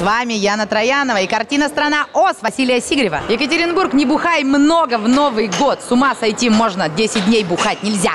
С вами Яна Троянова и картина «Страна ОС» Василия Сигарева. Екатеринбург, не бухай много в Новый год. С ума сойти можно, 10 дней бухать нельзя.